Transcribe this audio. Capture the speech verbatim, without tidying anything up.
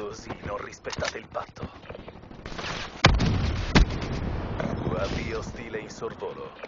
Così non rispettate il patto. U A V ostile in sorvolo.